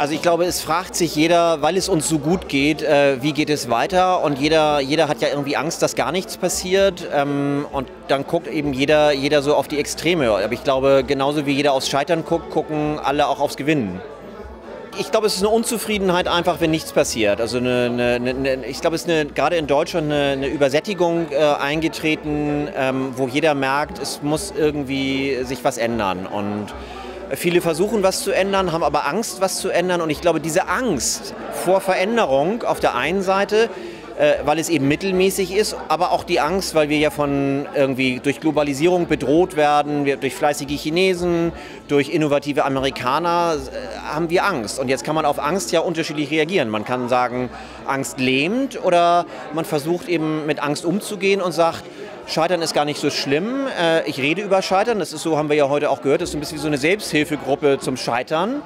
Also ich glaube, es fragt sich jeder, weil es uns so gut geht, wie geht es weiter? Und jeder hat ja irgendwie Angst, dass gar nichts passiert. Und dann guckt eben jeder so auf die Extreme. Aber ich glaube, genauso wie jeder aufs Scheitern guckt, gucken alle auch aufs Gewinnen. Ich glaube, es ist eine Unzufriedenheit einfach, wenn nichts passiert. Also ich glaube, es ist gerade in Deutschland eine Übersättigung eingetreten, wo jeder merkt, es muss irgendwie sich was ändern. Und viele versuchen, was zu ändern, haben aber Angst, was zu ändern. Und ich glaube, diese Angst vor Veränderung auf der einen Seite, weil es eben mittelmäßig ist, aber auch die Angst, weil wir ja von irgendwie durch Globalisierung bedroht werden, durch fleißige Chinesen, durch innovative Amerikaner, haben wir Angst. Und jetzt kann man auf Angst ja unterschiedlich reagieren. Man kann sagen, Angst lähmt, oder man versucht eben mit Angst umzugehen und sagt, Scheitern ist gar nicht so schlimm. Ich rede über Scheitern, das ist so, haben wir ja heute auch gehört, das ist ein bisschen wie so eine Selbsthilfegruppe zum Scheitern.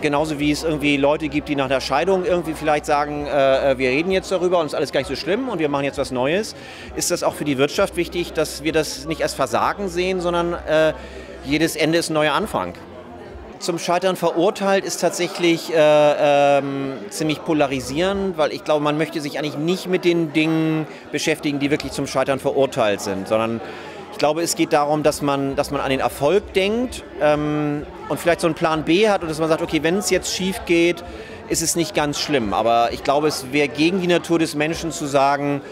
Genauso wie es irgendwie Leute gibt, die nach der Scheidung irgendwie vielleicht sagen, wir reden jetzt darüber und es ist alles gar nicht so schlimm und wir machen jetzt was Neues. Ist das auch für die Wirtschaft wichtig, dass wir das nicht als Versagen sehen, sondern jedes Ende ist ein neuer Anfang. Zum Scheitern verurteilt ist tatsächlich ziemlich polarisierend, weil ich glaube, man möchte sich eigentlich nicht mit den Dingen beschäftigen, die wirklich zum Scheitern verurteilt sind, sondern ich glaube, es geht darum, dass man an den Erfolg denkt und vielleicht so einen Plan B hat und dass man sagt, okay, wenn es jetzt schief geht, ist es nicht ganz schlimm. Aber ich glaube, es wäre gegen die Natur des Menschen zu sagen,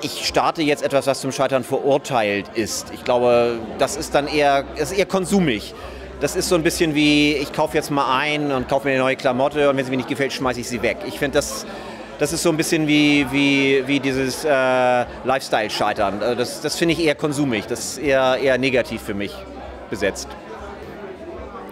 ich starte jetzt etwas, was zum Scheitern verurteilt ist. Ich glaube, das ist dann eher konsumig. Das ist so ein bisschen wie, ich kaufe jetzt mal ein und kaufe mir eine neue Klamotte und wenn sie mir nicht gefällt, schmeiße ich sie weg. Ich finde, das ist so ein bisschen wie dieses Lifestyle-Scheitern. Also das finde ich eher konsumig, das ist eher negativ für mich besetzt.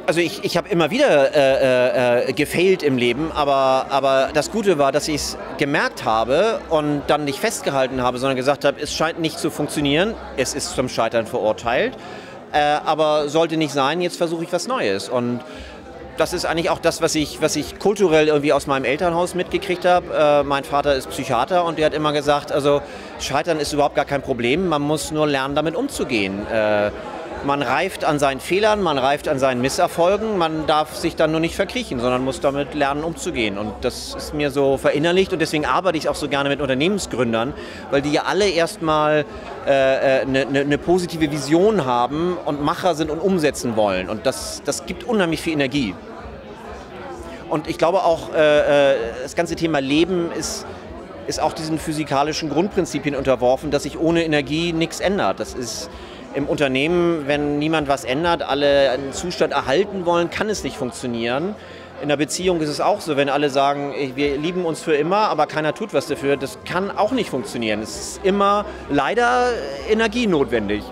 Also ich habe immer wieder gefailt im Leben, aber das Gute war, dass ich es gemerkt habe und dann nicht festgehalten habe, sondern gesagt habe, es scheint nicht zu funktionieren, es ist zum Scheitern verurteilt. Aber sollte nicht sein, jetzt versuche ich was Neues. Und das ist eigentlich auch das, was ich kulturell irgendwie aus meinem Elternhaus mitgekriegt habe. Mein Vater ist Psychiater und der hat immer gesagt, also Scheitern ist überhaupt gar kein Problem, man muss nur lernen, damit umzugehen. Man reift an seinen Fehlern, man reift an seinen Misserfolgen, man darf sich dann nur nicht verkriechen, sondern muss damit lernen, umzugehen. Und das ist mir so verinnerlicht und deswegen arbeite ich auch so gerne mit Unternehmensgründern, weil die ja alle erstmal eine positive Vision haben und Macher sind und umsetzen wollen. Und das gibt unheimlich viel Energie. Und ich glaube auch, das ganze Thema Leben ist auch diesen physikalischen Grundprinzipien unterworfen, dass sich ohne Energie nichts ändert. Das ist im Unternehmen, wenn niemand was ändert, alle einen Zustand erhalten wollen, kann es nicht funktionieren. In der Beziehung ist es auch so, wenn alle sagen, wir lieben uns für immer, aber keiner tut was dafür, das kann auch nicht funktionieren. Es ist immer leider Energie notwendig.